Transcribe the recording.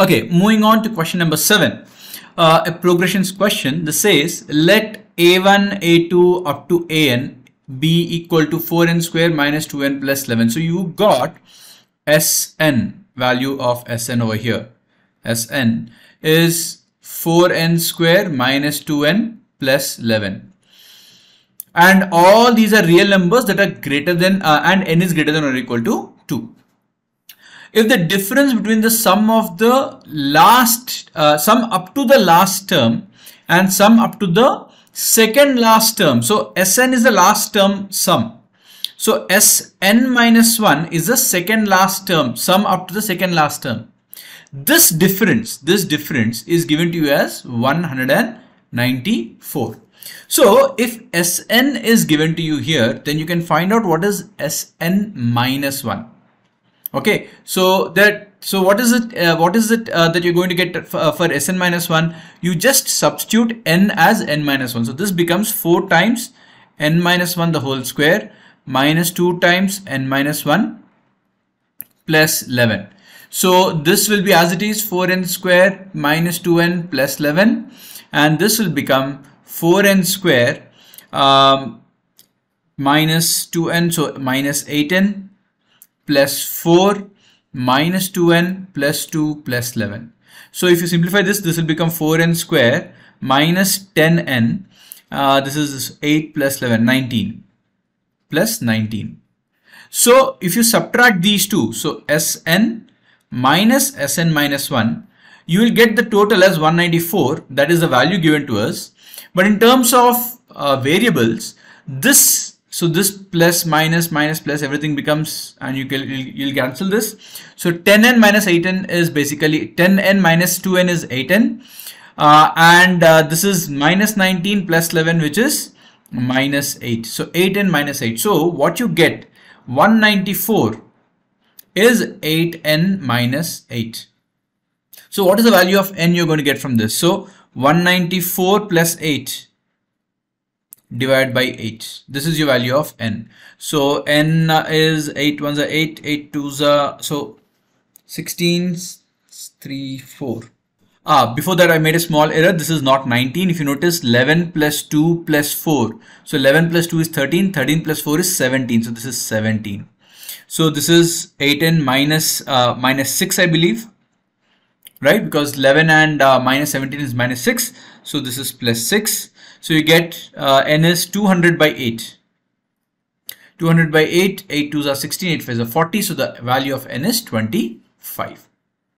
Okay, moving on to question number 7. A progressions question that says let a1, a2 up to an be equal to 4n square minus 2n plus 11. So you got Sn, value of Sn over here. Sn is 4n square minus 2n plus 11. And all these are real numbers that are greater than and n is greater than or equal to 2. If the difference between the sum of the last sum up to the last term and sum up to the second last term, so Sn is the last term sum, so Sn minus 1 is the second last term sum up to the second last term. This difference is given to you as 194. So if Sn is given to you here, then you can find out what is Sn minus 1. Okay, so what is it that you're going to get for Sn minus 1? You just substitute n as n minus 1. So this becomes 4 times n minus 1 the whole square minus 2 times n minus 1 plus 11. So this will be as it is 4n square minus 2n plus 11, and this will become 4n square minus 2n, so minus 8n plus 4 minus 2n plus 2 plus 11. So if you simplify this, this will become 4n square minus 10n, this is 8 plus 11, 19 plus 19. So if you subtract these two, so Sn minus Sn minus 1, you will get the total as 194. That is the value given to us. But in terms of variables, this plus minus plus everything becomes, and you'll cancel this. So 10n minus 8n is basically 10n minus 2n is 8n, and this is minus 19 plus 11, which is minus 8. So 8n minus 8. So what you get, 194. Is 8n minus 8. So what is the value of n you're going to get from this? So 194 plus 8 divided by 8. This is your value of n. So n is 8 ones are 8, 8 twos are, so 16, 3, 4. Before that I made a small error. This is not 19. If you notice, 11 plus 2 plus 4. So 11 plus 2 is 13, 13 plus 4 is 17. So this is 17. So this is 8n minus 6, I believe, right? Because 11 and minus 17 is minus 6. So this is plus 6. So you get n is 200 by 8. 200 by 8, 8 2s are 16, 8 5s are 40. So the value of n is 25.